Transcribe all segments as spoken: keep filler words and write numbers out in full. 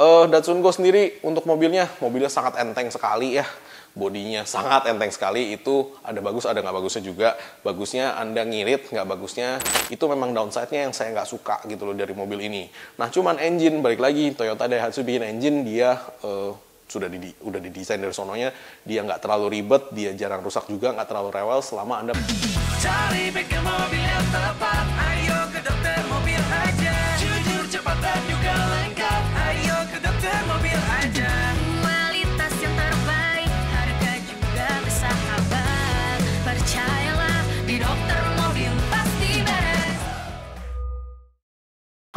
Uh, Datsun Go sendiri untuk mobilnya, mobilnya sangat enteng sekali ya. Bodinya sangat enteng sekali, itu ada bagus ada nggak bagusnya juga. Bagusnya Anda ngirit, nggak bagusnya itu memang downside-nya yang saya nggak suka gitu loh dari mobil ini. Nah cuman engine, balik lagi Toyota Daihatsu bikin engine dia uh, sudah didi, udah didesain dari sononya. Dia nggak terlalu ribet, dia jarang rusak juga, nggak terlalu rewel selama Anda cari bikin mobil yang tepat. Ayo ke dokter mobil aja, jujur cepat dan juga lengkap. Ayo ke dokter mobil aja, kualitas yang terbaik, harga juga bersahabat. Percayalah di dokter mobil pasti beres.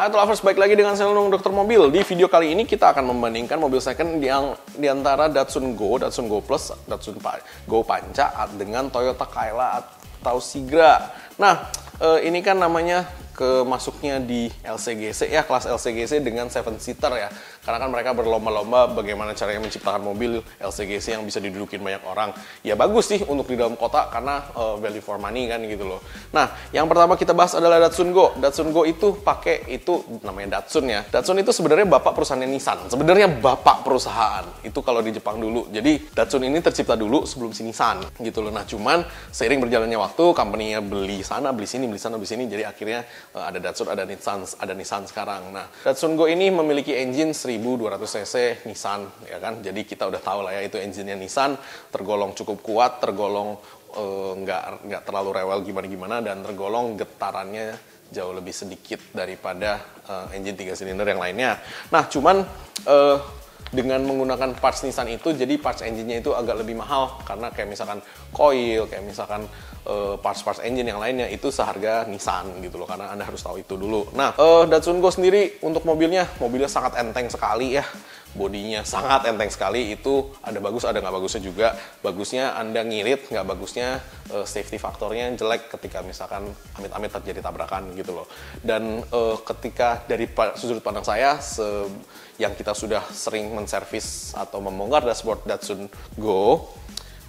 Hai lovers, balik lagi dengan saya Dokter Mobil. Di video kali ini kita akan membandingkan mobil second yang diantara Datsun Go, Datsun Go Plus, Datsun Go Panca dengan Toyota Calya atau Sigra. Nah, eh, ini kan namanya kemasuknya di L C G C ya, kelas L C G C dengan seven seater ya. Karena kan mereka berlomba-lomba bagaimana caranya menciptakan mobil L C G C yang bisa didudukin banyak orang. Ya bagus sih untuk di dalam kota karena uh, value for money kan gitu loh. Nah, yang pertama kita bahas adalah Datsun Go. Datsun Go itu pakai itu namanya Datsun ya. Datsun itu sebenarnya bapak perusahaannya Nissan. Sebenarnya bapak perusahaan. Itu kalau di Jepang dulu. Jadi Datsun ini tercipta dulu sebelum si Nissan gitu loh. Nah, cuman seiring berjalannya waktu company-nya beli sana, beli sini, beli sana, beli sini, jadi akhirnya ada Datsun, ada Nissan, ada Nissan sekarang. Nah, Datsun Go ini memiliki engine seribu dua ratus cc Nissan, ya kan? Jadi kita udah tahu lah ya itu engine-nya Nissan, tergolong cukup kuat, tergolong nggak uh, nggak terlalu rewel gimana-gimana, dan tergolong getarannya jauh lebih sedikit daripada uh, engine tiga silinder yang lainnya. Nah, cuman uh, dengan menggunakan parts Nissan itu, jadi parts engine-nya itu agak lebih mahal karena kayak misalkan coil, kayak misalkan uh, parts-parts engine yang lainnya itu seharga Nissan gitu loh, karena Anda harus tahu itu dulu. Nah, uh, Datsun Go sendiri untuk mobilnya, mobilnya sangat enteng sekali ya. Bodinya sangat enteng sekali, itu ada bagus ada nggak bagusnya juga. Bagusnya Anda ngirit, nggak bagusnya uh, safety faktornya jelek ketika misalkan amit-amit terjadi tabrakan gitu loh. Dan uh, ketika dari sudut pandang saya yang kita sudah sering menservis atau membongkar dashboard Datsun Go,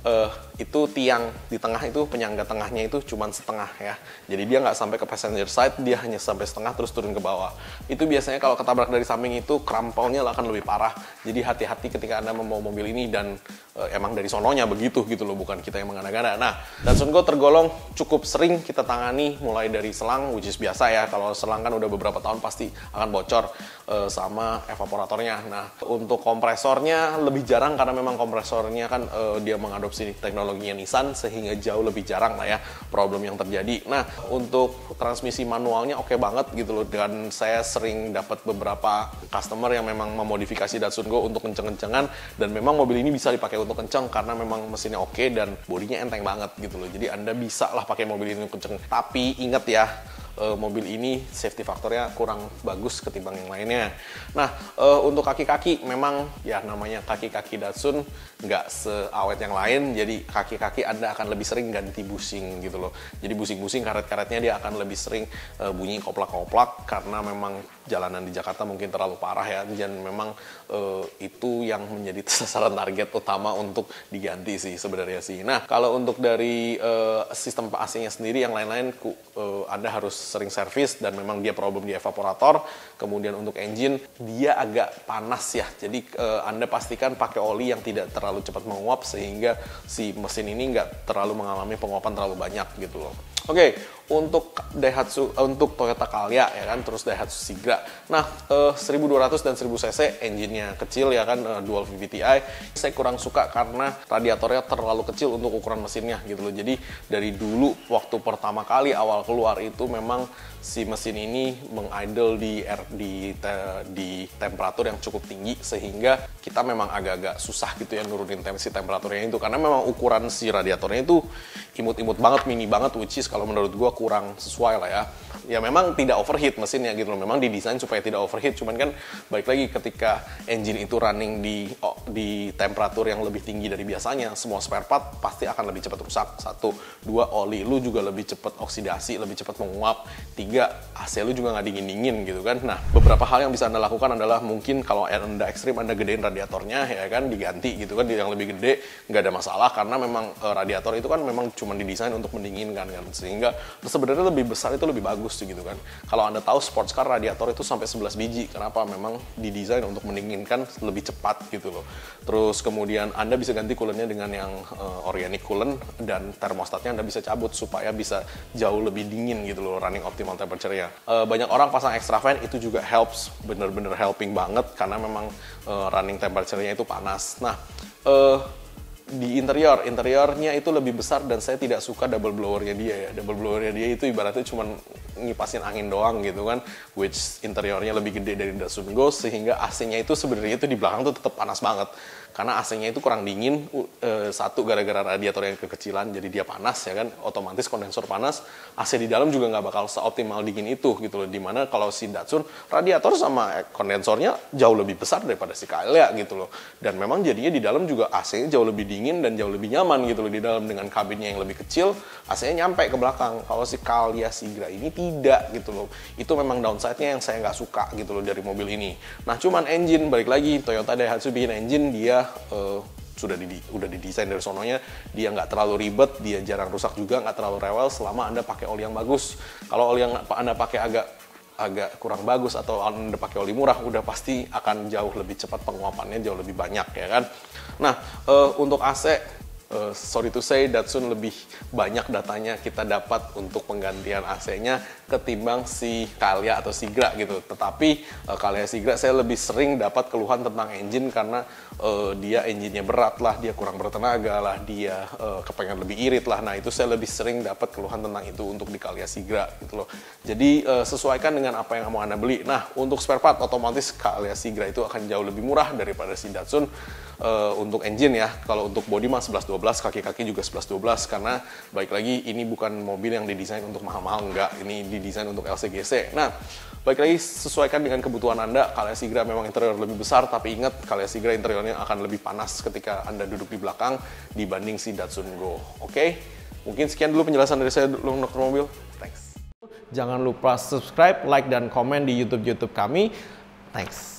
uh, itu tiang di tengah itu, penyangga tengahnya itu cuman setengah ya. Jadi dia nggak sampai ke passenger side, dia hanya sampai setengah terus turun ke bawah. Itu biasanya kalau ketabrak dari samping itu kramponnya akan lebih parah. Jadi hati-hati ketika Anda membawa mobil ini, dan e, emang dari sononya begitu gitu loh, bukan kita yang mengada-ngada. Nah, Datsun Go tergolong cukup sering kita tangani mulai dari selang, which is biasa ya. Kalau selang kan udah beberapa tahun pasti akan bocor, e, sama evaporatornya. Nah, untuk kompresornya lebih jarang karena memang kompresornya kan e, dia mengadopsi teknologi teknologinya Nissan, sehingga jauh lebih jarang lah ya problem yang terjadi. Nah, untuk transmisi manualnya oke banget gitu loh, dan saya sering dapat beberapa customer yang memang memodifikasi Datsun Go untuk kenceng-kencengan, dan memang mobil ini bisa dipakai untuk kenceng karena memang mesinnya oke dan bodinya enteng banget gitu loh. Jadi Anda bisa lah pakai mobil ini kenceng, tapi ingat ya, Uh, mobil ini safety faktornya kurang bagus ketimbang yang lainnya. Nah, uh, untuk kaki-kaki memang ya namanya kaki-kaki Datsun nggak seawet yang lain, jadi kaki-kaki Anda akan lebih sering ganti busing gitu loh. Jadi busing-busing karet-karetnya dia akan lebih sering uh, bunyi koplak-koplak karena memang jalanan di Jakarta mungkin terlalu parah ya, dan memang uh, itu yang menjadi sasaran target utama untuk diganti sih sebenarnya sih. Nah, kalau untuk dari uh, sistem A C-nya sendiri, yang lain-lain uh, Anda harus sering servis, dan memang dia problem di evaporator. Kemudian untuk engine dia agak panas ya, jadi eh, Anda pastikan pakai oli yang tidak terlalu cepat menguap sehingga si mesin ini nggak terlalu mengalami penguapan terlalu banyak gitu loh. Oke, untuk Daihatsu, untuk Toyota Calya ya kan, terus Daihatsu Sigra. Nah, eh, seribu dua ratus dan seribu cc engine-nya kecil ya kan, eh, dual V V T i. Saya kurang suka karena radiatornya terlalu kecil untuk ukuran mesinnya gitu loh. Jadi dari dulu waktu pertama kali awal keluar itu memang si mesin ini mengidle di air, di te, di temperatur yang cukup tinggi, sehingga kita memang agak-agak susah gitu ya nurunin tensi temperaturnya itu, karena memang ukuran si radiatornya itu imut-imut banget, mini banget, which is kalau menurut gua kurang sesuai lah ya. Ya memang tidak overheat mesinnya gitu loh, memang didesain supaya tidak overheat, cuman kan balik lagi ketika engine itu running di oh, di temperatur yang lebih tinggi dari biasanya, semua spare part pasti akan lebih cepat rusak. Satu, dua, oli lu juga lebih cepat oksidasi, lebih cepat menguap. Tiga, A C lu juga nggak dingin-dingin gitu kan. Nah, beberapa hal yang bisa Anda lakukan adalah mungkin kalau Anda ekstrim, Anda gedein radiatornya ya kan, diganti gitu kan, yang lebih gede nggak ada masalah, karena memang e, radiator itu kan memang cuma didesain untuk mendinginkan kan, sehingga sebenarnya lebih besar itu lebih bagus gitu kan. Kalau Anda tahu sports car radiator itu sampai sebelas biji, kenapa memang didesain untuk mendingin inginkan lebih cepat gitu loh. Terus kemudian Anda bisa ganti coolant-nya dengan yang uh, organic coolant, dan termostatnya Anda bisa cabut supaya bisa jauh lebih dingin gitu loh running optimal temperature-nya. Uh, banyak orang pasang extra fan, itu juga helps, bener-bener helping banget karena memang uh, running temperature-nya itu panas. Nah, uh, di interior, interiornya itu lebih besar dan saya tidak suka double blowernya dia ya. Double blowernya dia itu ibaratnya cuman ngipasin angin doang gitu kan, which interiornya lebih gede dari Datsun Go, sehingga A C-nya itu sebenarnya itu di belakang tuh tetap panas banget. Karena A C-nya itu kurang dingin, uh, satu gara-gara radiator yang kekecilan jadi dia panas ya kan, otomatis kondensor panas. A C di dalam juga nggak bakal seoptimal dingin itu gitu loh. Dimana kalau si Datsun, radiator sama kondensornya jauh lebih besar daripada si Calya gitu loh. Dan memang jadinya di dalam juga A C-nya jauh lebih dingin dingin dan jauh lebih nyaman gitu loh di dalam, dengan kabinnya yang lebih kecil, A C-nya nyampe ke belakang. Kalau si Calya Sigra ini tidak gitu loh. Itu memang downside-nya yang saya nggak suka gitu loh dari mobil ini. Nah, cuman engine, balik lagi Toyota Daihatsu bikin engine dia uh, sudah di, udah didesain dari sononya, dia nggak terlalu ribet, dia jarang rusak juga, nggak terlalu rewel selama Anda pakai oli yang bagus. Kalau oli yang Anda pakai agak agak kurang bagus atau Anda pakai oli murah, udah pasti akan jauh lebih cepat penguapannya, jauh lebih banyak ya kan. Nah, uh, untuk A C, uh, sorry to say, Datsun lebih banyak datanya kita dapat untuk penggantian A C-nya ketimbang si Calya atau Sigra gitu. Tetapi uh, Calya Sigra saya lebih sering dapat keluhan tentang engine karena uh, dia engine-nya berat lah, dia kurang bertenaga lah, dia uh, kepengen lebih irit lah. Nah, itu saya lebih sering dapat keluhan tentang itu untuk di Calya Sigra gitu loh. Jadi uh, sesuaikan dengan apa yang mau Anda beli. Nah, untuk spare part otomatis Calya Sigra itu akan jauh lebih murah daripada si Datsun uh, untuk engine ya. Kalau untuk body mah sebelas dua belas, kaki-kaki juga sebelas dua belas, karena baik lagi ini bukan mobil yang didesain untuk mahal-mahal, enggak. Ini didesain untuk L C G C. Nah, baik lagi sesuaikan dengan kebutuhan Anda. Calya Sigra memang interior lebih besar, tapi ingat Calya Sigra interiornya akan lebih panas ketika Anda duduk di belakang dibanding si Datsun Go. Oke? Okay? Mungkin sekian dulu penjelasan dari saya dulu, Dokter Mobil. Thanks. Jangan lupa subscribe, like, dan komen di YouTube-YouTube kami. Thanks.